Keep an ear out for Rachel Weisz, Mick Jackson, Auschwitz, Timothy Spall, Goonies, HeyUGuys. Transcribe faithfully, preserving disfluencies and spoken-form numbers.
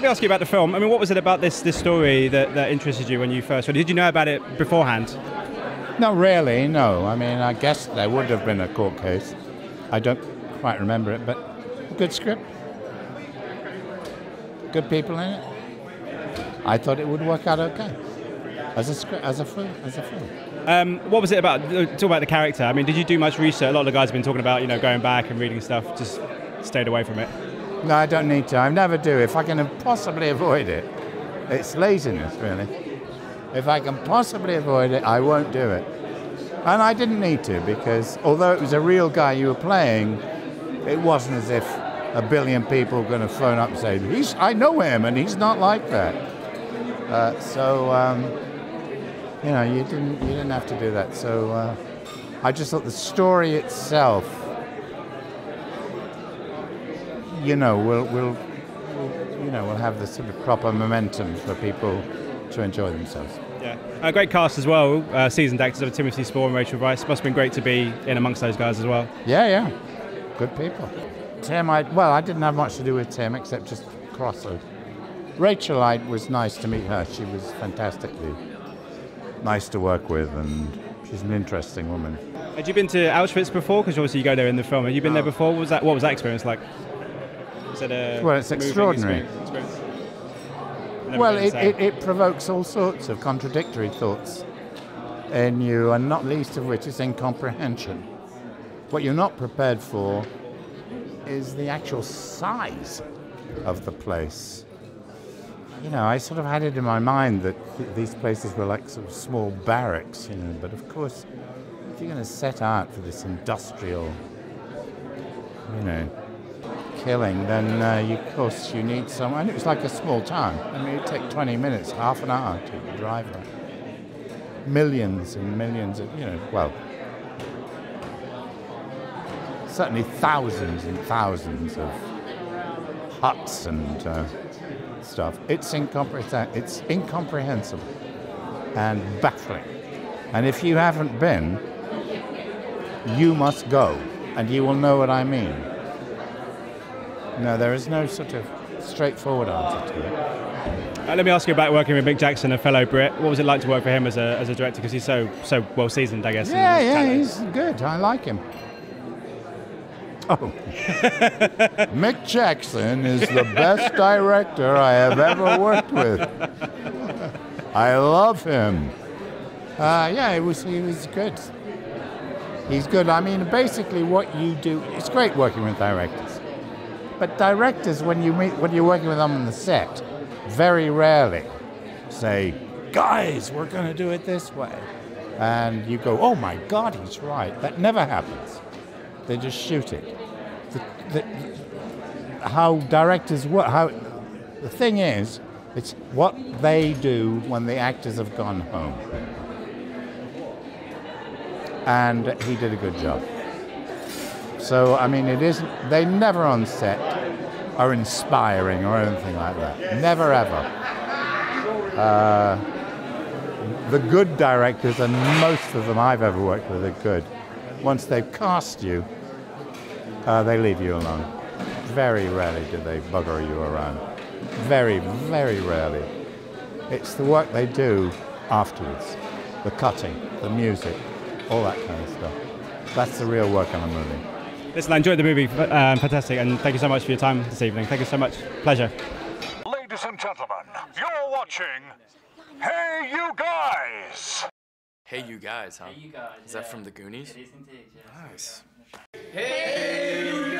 Let me ask you about the film. I mean, what was it about this this story that, that interested you when you first read it? Did you know about it beforehand? Not really, no. I mean, I guess there would have been a court case. I don't quite remember it, but a good script. Good people in it. I thought it would work out okay. As a script, as a film, as a film. Um, what was it about? Talk about the character. I mean, did you do much research? A lot of the guys have been talking about, you know, going back and reading stuff. Just stayed away from it. No, I don't need to. I never do. If I can possibly avoid it, it's laziness, really. If I can possibly avoid it, I won't do it. And I didn't need to, because although it was a real guy you were playing, it wasn't as if a billion people were going to phone up and say, he's, I know him, and he's not like that. Uh, so. Um, You know, you didn't, you didn't have to do that. So uh, I just thought the story itself, you know, will will you know will have the sort of proper momentum for people to enjoy themselves. Yeah, a great cast as well. Uh, seasoned actors of Timothy Spall and Rachel Weisz. Must have been great to be in amongst those guys as well. Yeah, yeah, good people. Tim, I well, I didn't have much to do with Tim except just crossover. Rachel, I was nice to meet her. She was fantastically nice to work with, and she's an interesting woman. Had you been to Auschwitz before? Because obviously you go there in the film. Have you been oh. there before? What was that, what was that experience like? Was it a well, it's extraordinary. Experience? Well, it, it, it provokes all sorts of contradictory thoughts in you, and not least of which is incomprehension. What you're not prepared for is the actual size of the place. You know, I sort of had it in my mind that th these places were like sort of small barracks, you know, but of course, if you're going to set out for this industrial, you know, killing, then uh, you, of course you need someone. It was like a small town. I mean, it would take twenty minutes, half an hour to drive there. Millions and millions of, you know, well, certainly thousands and thousands of huts and uh, stuff. It's, incompre it's incomprehensible and baffling. And if you haven't been, you must go, and you will know what I mean. No, there is no sort of straightforward answer to it. Uh, let me ask you about working with Mick Jackson, a fellow Brit. What was it like to work for him as a, as a director? Because he's so, so well seasoned, I guess. Yeah, yeah, talent. He's good. I like him. Oh. Mick Jackson is the best director I have ever worked with. I love him. Uh, yeah, he was, he was good. He's good. I mean, basically what you do, it's great working with directors. But directors, when, you meet, when you're working with them on the set, very rarely say, guys, we're going to do it this way. And you go, oh my God, he's right. That never happens. They just shoot it. The, the, the, how directors work, how, the thing is, it's what they do when the actors have gone home. And he did a good job. So, I mean, it isn't, they never on set are inspiring or anything like that. Never ever. Uh, the good directors, and most of them I've ever worked with are good. Once they've cast you, Uh, they leave you alone. Very rarely do they bugger you around. Very, very rarely. It's the work they do afterwards. The cutting, the music, all that kind of stuff. That's the real work on a movie. Listen, I enjoyed the movie. Um, fantastic. And thank you so much for your time this evening. Thank you so much. Pleasure. Ladies and gentlemen, you're watching Hey You Guys! Hey You Guys, huh? Hey You Guys. Is that yeah. from the Goonies? It is indeed, yeah. Nice. Hey!